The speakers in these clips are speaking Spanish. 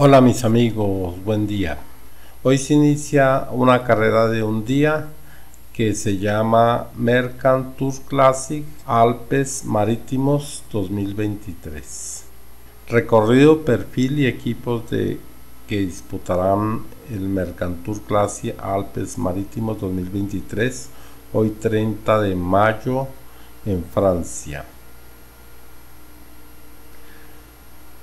Hola mis amigos, buen día. Hoy se inicia una carrera de un día que se llama Mercantour Classic Alpes Marítimos 2023. Recorrido, perfil y equipos que disputarán el Mercantour Classic Alpes Marítimos 2023, hoy 30 de mayo en Francia.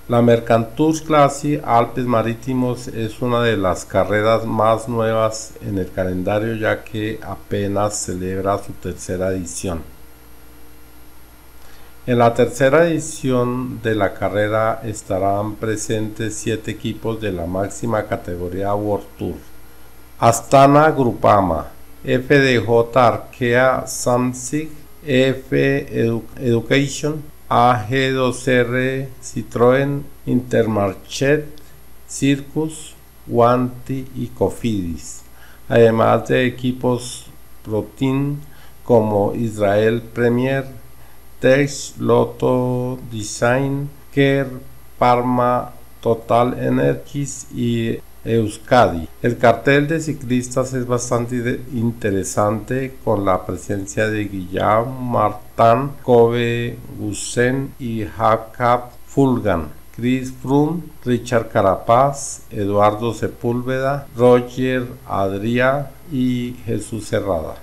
La Mercantour Classic Alpes Marítimos es una de las carreras más nuevas en el calendario, ya que apenas celebra su tercera edición. En la tercera edición de la carrera estarán presentes 7 equipos de la máxima categoría World Tour: Astana Grupama, FDJ Arkea Samsic, EF Education, AG2R Citroën, Intermarché Circus Wanty y Cofidis, además de equipos Pro Team como Israel Premier Tech, Loto DSTNY, Kern, Parma, Total Energies y Euskadi. El cartel de ciclistas es bastante interesante, con la presencia de Guillaume Martin, Kobe Goossens y Jakob Fuglsang, Chris Froome, Richard Carapaz, Eduardo Sepúlveda, Roger Adria y Jesús Herrada.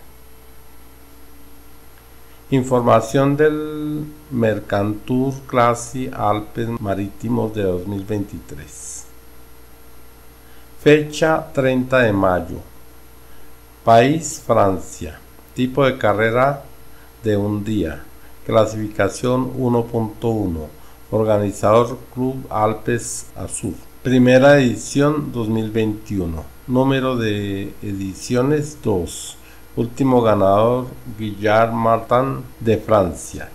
Información del Mercantour Classic Alpes Marítimos de 2023. Fecha 30 de mayo. País Francia. Tipo de carrera de un día. Clasificación 1.1. Organizador Club Alpes Azur. Primera edición 2021. Número de ediciones 2. Último ganador Guillaume Martin de Francia.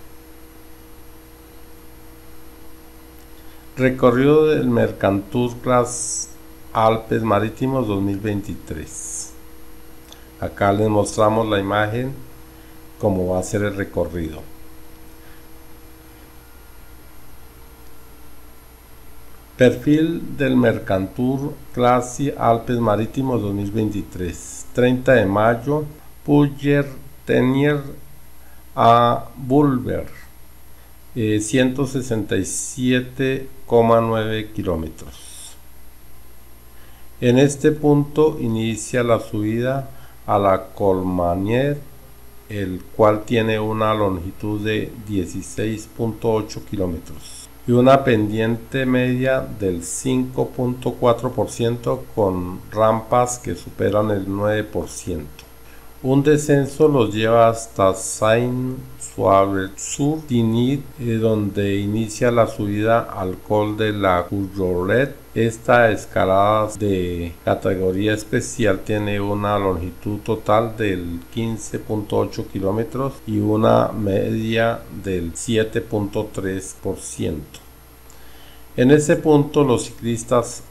Recorrido del Mercantour Classic Alpes Marítimos 2023. Acá les mostramos la imagen cómo va a ser el recorrido. Perfil del Mercantour Classic Alpes Marítimos 2023. 30 de mayo, Puget-Théniers a Bouil, 167,9 kilómetros. En este punto inicia la subida a la Colmanier, el cual tiene una longitud de 16.8 kilómetros y una pendiente media del 5.4% con rampas que superan el 9%. Un descenso los lleva hasta Saint-Sauveur-sur-Dinit, donde inicia la subida al Col de la Courolet. Esta escalada de categoría especial tiene una longitud total del 15.8 kilómetros y una media del 7.3%. En ese punto los ciclistas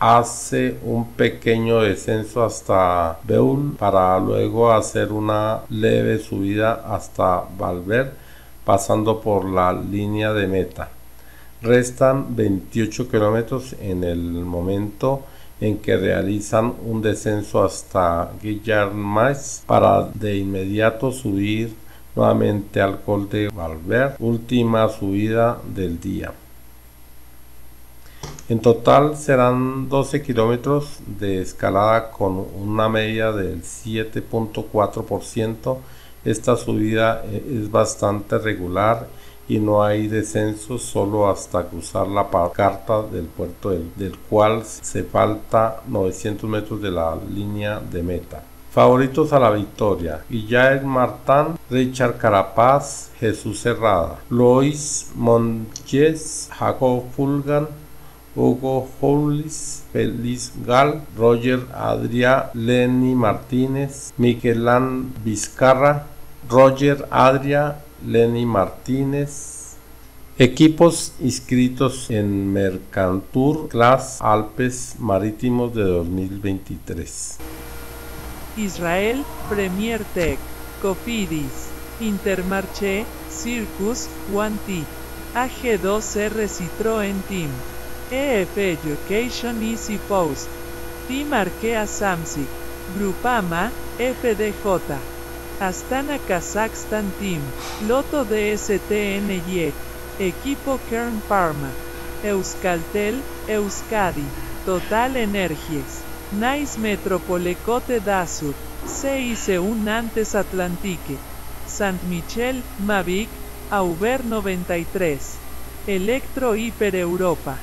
hace un pequeño descenso hasta Beuil para luego hacer una leve subida hasta Valverde, pasando por la línea de meta. Restan 28 kilómetros en el momento en que realizan un descenso hasta Guillermais para de inmediato subir nuevamente al Col de Valverde, última subida del día. En total serán 12 kilómetros de escalada con una media del 7.4%. Esta subida es bastante regular y no hay descenso, solo hasta cruzar la pancarta del puerto del cual se falta 900 metros de la línea de meta. Favoritos a la victoria: Guillaume Martin, Richard Carapaz, Jesús Herrada, Lois Montes, Jakob Fuglsang, Hugo Hollis, Feliz Gal, Roger Adria, Lenny Martínez, Miquelán Vizcarra, Roger Adria, Lenny Martínez. Equipos inscritos en Mercantour Classic Alpes Marítimos de 2023. Israel Premier Tech, Cofidis, Intermarché Circus Wanty, AG2R Citroën Team, EF Education Easy Post, Team Arkea Samsic, Grupama, FDJ, Astana Kazakhstan Team, Loto DSTNY, Equipo Kern Parma, Euskaltel Euskadi, Total Energies, Nice Metropole Côte d'Azur, CIC1 Nantes Atlantique, Saint Michel, Mavic, Auber 93, Electro Hiper Europa.